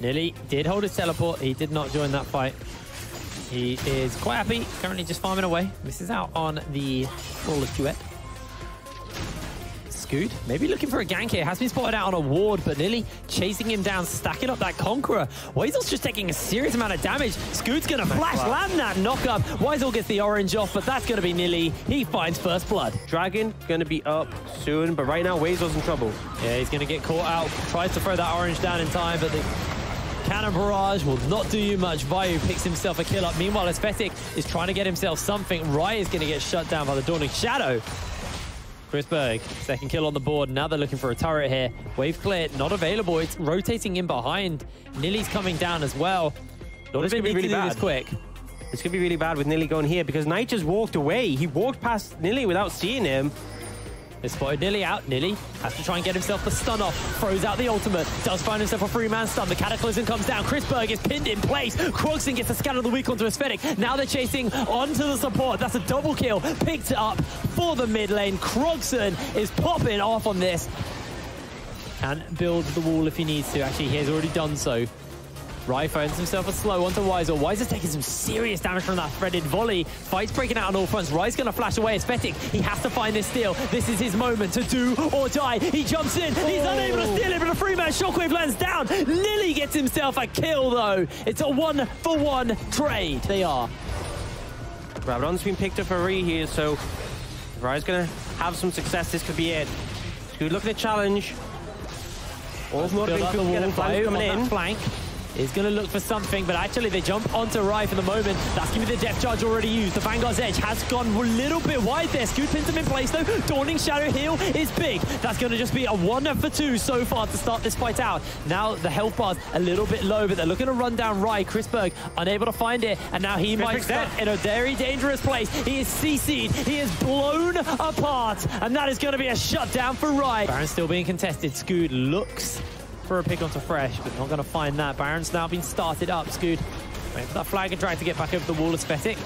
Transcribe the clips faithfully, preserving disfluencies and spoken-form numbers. Nilly did hold his teleport. He did not join that fight. He is quite happy, currently just farming away. Misses out on the flawless duet. Scoot, maybe looking for a gank here. Has been spotted out on a ward, but Nilly chasing him down, stacking up that Conqueror. Wazel's just taking a serious amount of damage. Scoot's gonna flash, land that knock up. Wazel gets the orange off, but that's gonna be Nilly. He finds first blood. Dragon gonna be up soon, but right now Wazel's in trouble. Yeah, he's gonna get caught out. Tries to throw that orange down in time, but the Cannon Barrage will not do you much. Vayu picks himself a kill up. Meanwhile, Aspetic is trying to get himself something. Rai is going to get shut down by the Dawning Shadow. Chrisberg, second kill on the board. Now they're looking for a turret here. Wave clear, not available. It's rotating in behind. Nilly's coming down as well. Not this could be really bad. This quick. This could be really bad with Nilly going here because Knight just walked away. He walked past Nilly without seeing him. They spotted Nilly out. Nilly has to try and get himself the stun off. Throws out the ultimate. Does find himself a three-man stun. The Cataclysm comes down. Chrisberg is pinned in place. Krogson gets a scan of the weak onto Aspetic. Now they're chasing onto the support. That's a double kill. Picked up for the mid lane. Krogson is popping off on this. Can build the wall if he needs to. Actually, he has already done so. Rai phones himself a slow onto Weiser. Weiser's taking some serious damage from that threaded volley. Fight's breaking out on all fronts. Rai's going to flash away. Aspetic, he has to find this steal. This is his moment to do or die. He jumps in. Oh. He's unable to steal it, but a three-man shockwave lands down. Nilly gets himself a kill, though. It's a one-for-one trade. They are. Rabadon's been picked up for Rai here, so Rai's going to have some success. This could be it. Good look at the challenge. All of Morgan could get a flank coming in. Flank. Is going to look for something, but actually they jump onto Rai for the moment. That's going to be the depth charge already used. The Vanguard's Edge has gone a little bit wide there. Scoot pins him in place, though. Dawning Shadow heal is big. That's going to just be a one for two so far to start this fight out. Now the health bar's a little bit low, but they're looking to run down Rai. Chrisberg unable to find it, and now he Chrisberg's might start dead. In a very dangerous place. He is C C'd. He is blown apart, and that is going to be a shutdown for Rai. Baron's still being contested. Scoot looks for a pick onto Fresh, but not going to find that. Baron's now been started up. Scoot waiting for that flag and trying to get back over the wall. Aspetic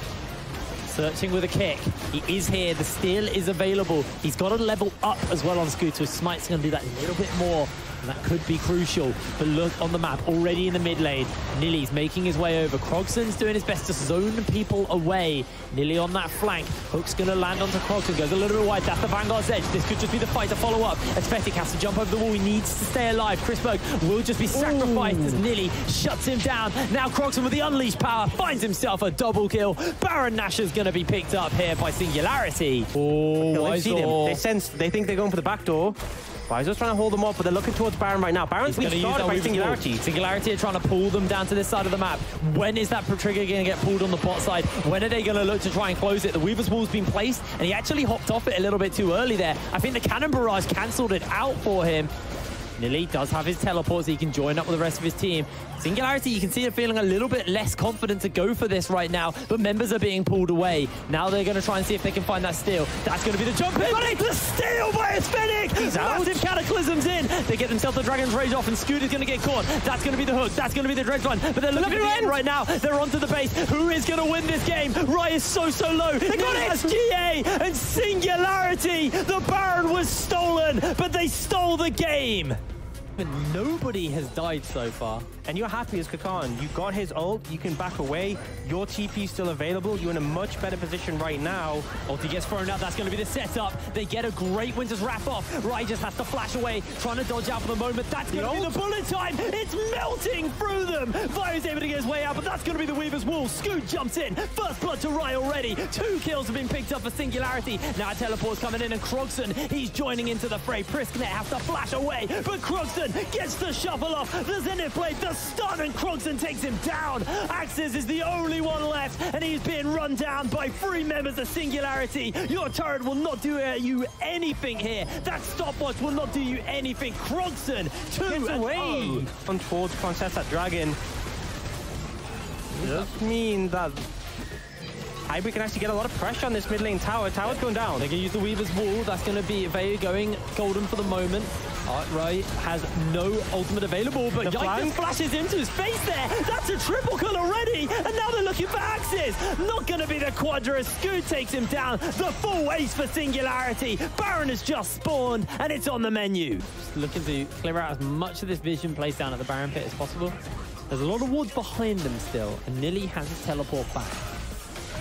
searching with a kick. He is here. The steal is available. He's got to level up as well on Scoot, so Smite's going to do that a little bit more, and that could be crucial. But look on the map, already in the mid lane. Nilly's making his way over. Krogson's doing his best to zone people away. Nilly on that flank. Hook's going to land onto Krogson. Goes a little bit wide. That's the Vanguard's Edge. This could just be the fight to follow up. Aspetic has to jump over the wall. He needs to stay alive. Chrisberg will just be sacrificed. Ooh. As Nilly shuts him down. Now Krogson with the unleashed power finds himself a double kill. Baron Nashor's going to be picked up here by Singularity. Oh, Weiser. They've seen him. They sense. They think they're going for the back door. Weiser's trying to hold them up, but they're looking towards Baron right now. Baron's been started by Singularity. Wall. Singularity are trying to pull them down to this side of the map. When is that trigger going to get pulled on the bot side? When are they going to look to try and close it? The Weaver's Wall's been placed, and he actually hopped off it a little bit too early there. I think the Cannon Barrage cancelled it out for him. Nilly does have his teleport, so he can join up with the rest of his team. Singularity, you can see they're feeling a little bit less confident to go for this right now, but members are being pulled away. Now they're going to try and see if they can find that steal. That's going to be the jump in. But it's the steal by Aspetic! He's massive out. Cataclysm's in. They get themselves the Dragon's Rage off, and Scoot is going to get caught. That's going to be the hook. That's going to be the dredge run. But they're looking at the right now. They're onto the base. Who is going to win this game? Rai is so, so low. They got it! G A and Singularity. The Baron was stolen, but they stole the game. But nobody has died so far. And you're happy as Kakan. You got his ult, you can back away. Your T P's still available. You're in a much better position right now. Ulti gets thrown out, that's going to be the setup. They get a great Winter's Wrath off. Rai just has to flash away, trying to dodge out for the moment. That's going to be the bullet time. It's melting through them. Vio's able to get his way out, but that's going to be the Weaver's Wall. Scoot jumps in. First blood to Rai already. Two kills have been picked up for Singularity. Now a teleport's coming in, and Krogson, he's joining into the fray. Prisknet has to flash away, but Krogson gets the shuffle off. The Zenith Blade, the stun, and Krogson takes him down. Axes is the only one left, and he's being run down by three members of Singularity. Your turret will not do you anything here. That stopwatch will not do you anything. Krogson, two and away. On forward to contest that Dragon. Does mean that Hybrid can actually get a lot of pressure on this mid lane tower. Tower's going down. They're going to use the Weaver's Wall. That's going to be Vayu going golden for the moment. Rai has no ultimate available, but Yike flashes into his face there. That's a triple kill already, and now they're looking for Axes. Not going to be the Quadra. Scoot takes him down. The full ace for Singularity. Baron has just spawned, and it's on the menu. Just looking to clear out as much of this vision placed down at the Baron pit as possible. There's a lot of wards behind them still, and Nilly has to teleport back.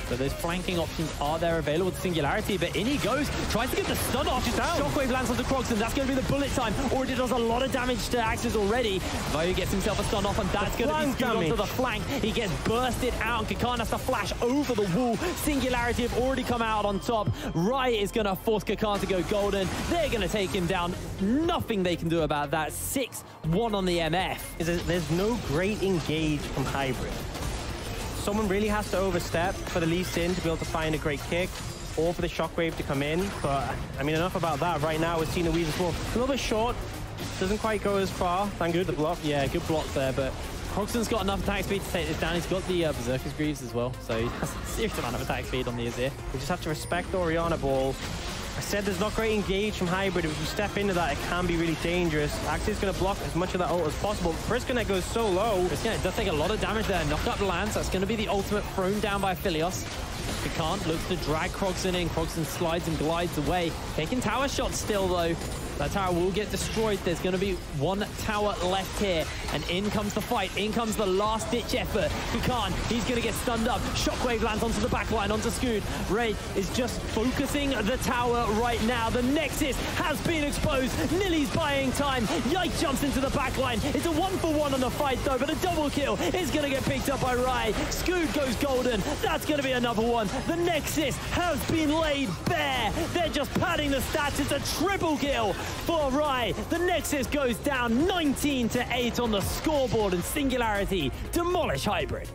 So those flanking options are there available to Singularity, but in he goes, tries to get the stun off. Shockwave lands onto Krogson, that's going to be the bullet time. Already does a lot of damage to Axes already. Vayu gets himself a stun off, and that's going to be Scoot onto the flank. He gets bursted out, and Kakan has to flash over the wall. Singularity have already come out on top. Rai is going to force Kakan to go golden. They're going to take him down. Nothing they can do about that. six one on the M F. There's no great engage from Hybrid. Someone really has to overstep for the Lee Sin to be able to find a great kick, or for the Shockwave to come in. But, I mean, enough about that. Right now, we're seeing the Weaver's Wall a little bit short. Doesn't quite go as far. Thank you for the block. Yeah, good block there, but Krogson's got enough attack speed to take this down. He's got the uh, Berserkers Greaves as well, so he has a serious amount of attack speed on the Azir. We just have to respect the Orianna Ball. I said there's not great engage from Hybrid. If you step into that, it can be really dangerous. Axe's going to block as much of that ult as possible. Prisknet goes so low. Prisknet does take a lot of damage there. Knock up lands. That's going to be the ultimate thrown down by Philios. Kakan looks to drag Krogson in. Krogson slides and glides away. Taking tower shots still, though. That tower will get destroyed. There's going to be one tower left here. And in comes the fight. In comes the last-ditch effort. Kakan, he's going to get stunned up. Shockwave lands onto the backline, onto Scoot. Ray is just focusing the tower right now. The Nexus has been exposed. Nilly's buying time. Yike jumps into the backline. It's a one-for-one on the fight, though, but a double kill is going to get picked up by Rai. Scoot goes golden. That's going to be another one. The Nexus has been laid bare. They're just padding the stats. It's a triple kill for Rai. The Nexus goes down nineteen to eight on the scoreboard, and Singularity demolish Hybrid.